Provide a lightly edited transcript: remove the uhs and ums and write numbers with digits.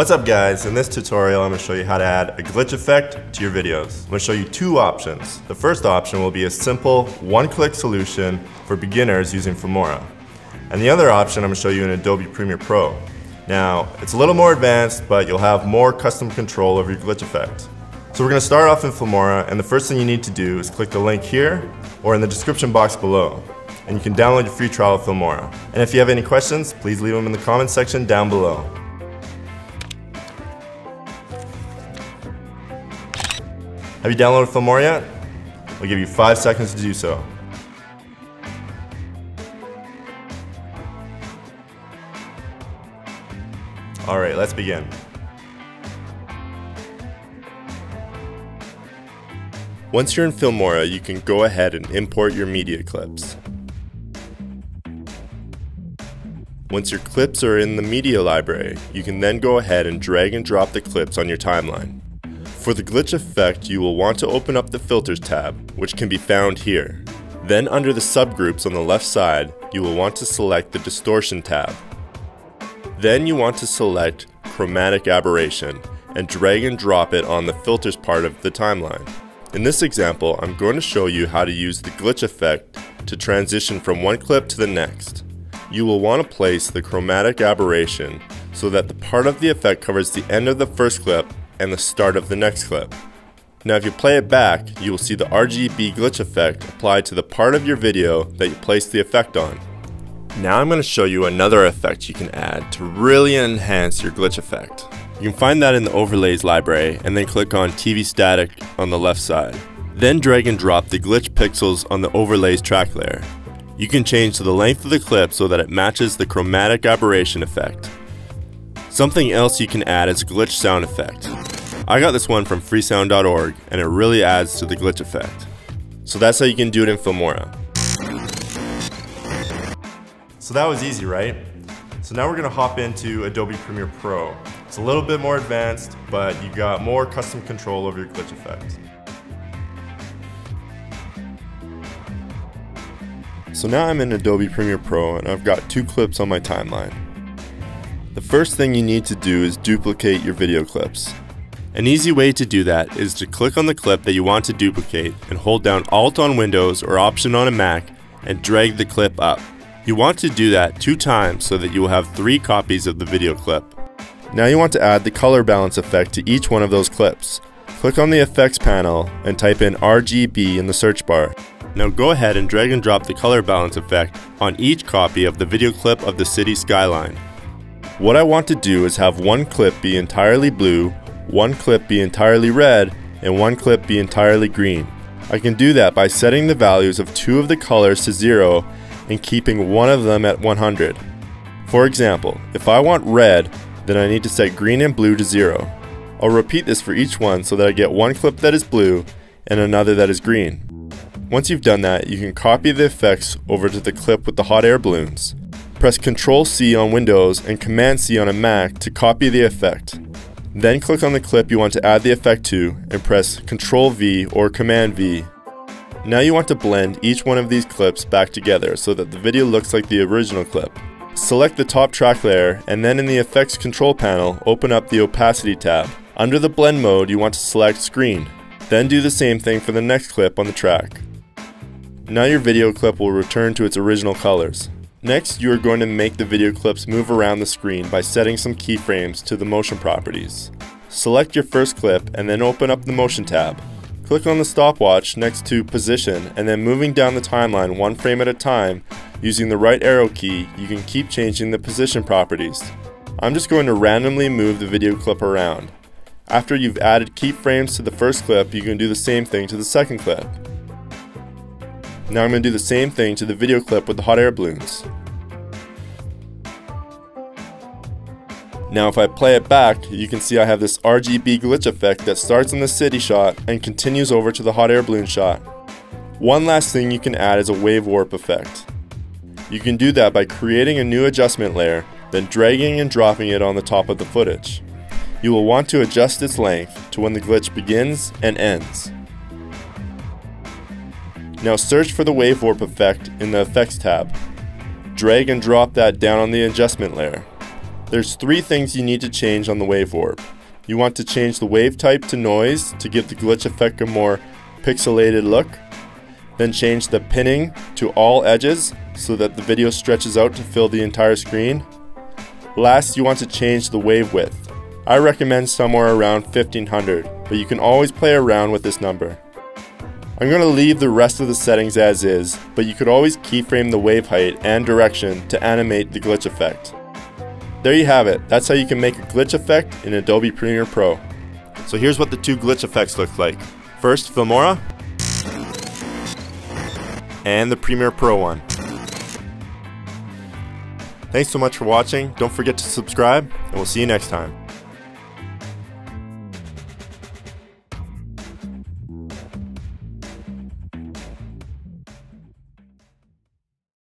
What's up guys? In this tutorial, I'm going to show you how to add a glitch effect to your videos. I'm going to show you two options. The first option will be a simple one-click solution for beginners using Filmora. And the other option I'm going to show you in Adobe Premiere Pro. Now, it's a little more advanced, but you'll have more custom control over your glitch effect. So we're going to start off in Filmora, and the first thing you need to do is click the link here or in the description box below. And you can download your free trial of Filmora. And if you have any questions, please leave them in the comments section down below. Have you downloaded Filmora yet? I'll give you 5 seconds to do so. Alright, let's begin. Once you're in Filmora, you can go ahead and import your media clips. Once your clips are in the media library, you can then go ahead and drag and drop the clips on your timeline. For the glitch effect, you will want to open up the Filters tab, which can be found here. Then under the subgroups on the left side, you will want to select the Distortion tab. Then you want to select Chromatic Aberration and drag and drop it on the Filters part of the timeline. In this example, I'm going to show you how to use the glitch effect to transition from one clip to the next. You will want to place the Chromatic Aberration so that the part of the effect covers the end of the first clip and the start of the next clip. Now if you play it back, you will see the RGB glitch effect applied to the part of your video that you placed the effect on. Now I'm going to show you another effect you can add to really enhance your glitch effect. You can find that in the Overlays library and then click on TV Static on the left side. Then drag and drop the glitch pixels on the Overlays track layer. You can change the length of the clip so that it matches the Chromatic Aberration effect. Something else you can add is a glitch sound effect. I got this one from freesound.org and it really adds to the glitch effect. So that's how you can do it in Filmora. So that was easy, right? So now we're going to hop into Adobe Premiere Pro. It's a little bit more advanced, but you got more custom control over your glitch effect. So now I'm in Adobe Premiere Pro and I've got two clips on my timeline. The first thing you need to do is duplicate your video clips. An easy way to do that is to click on the clip that you want to duplicate and hold down Alt on Windows or Option on a Mac and drag the clip up. You want to do that 2 times so that you will have 3 copies of the video clip. Now you want to add the color balance effect to each one of those clips. Click on the effects panel and type in RGB in the search bar. Now go ahead and drag and drop the color balance effect on each copy of the video clip of the city skyline. What I want to do is have one clip be entirely blue, one clip be entirely red, and one clip be entirely green. I can do that by setting the values of 2 of the colors to 0 and keeping one of them at 100. For example, if I want red, then I need to set green and blue to 0. I'll repeat this for each one so that I get one clip that is blue and another that is green. Once you've done that, you can copy the effects over to the clip with the hot air balloons. Press Ctrl-C on Windows and Command-C on a Mac to copy the effect. Then click on the clip you want to add the effect to and press Ctrl-V or Command-V. Now you want to blend each one of these clips back together so that the video looks like the original clip. Select the top track layer and then in the Effects Control panel, open up the Opacity tab. Under the Blend mode, you want to select Screen. Then do the same thing for the next clip on the track. Now your video clip will return to its original colors. Next, you are going to make the video clips move around the screen by setting some keyframes to the motion properties. Select your first clip and then open up the Motion tab. Click on the stopwatch next to Position and then moving down the timeline 1 frame at a time using the right arrow key, you can keep changing the position properties. I'm just going to randomly move the video clip around. After you've added keyframes to the first clip, you can do the same thing to the second clip. Now I'm going to do the same thing to the video clip with the hot air balloons. Now if I play it back, you can see I have this RGB glitch effect that starts in the city shot and continues over to the hot air balloon shot. One last thing you can add is a wave warp effect. You can do that by creating a new adjustment layer, then dragging and dropping it on the top of the footage. You will want to adjust its length to when the glitch begins and ends. Now search for the wave warp effect in the Effects tab. Drag and drop that down on the adjustment layer. There's three things you need to change on the wave warp. You want to change the wave type to noise to give the glitch effect a more pixelated look. Then change the pinning to all edges so that the video stretches out to fill the entire screen. Last, you want to change the wave width. I recommend somewhere around 1500, but you can always play around with this number. I'm going to leave the rest of the settings as is, but you could always keyframe the wave height and direction to animate the glitch effect. There you have it. That's how you can make a glitch effect in Adobe Premiere Pro. So here's what the two glitch effects look like. First, Filmora, and the Premiere Pro one. Thanks so much for watching. Don't forget to subscribe, and we'll see you next time.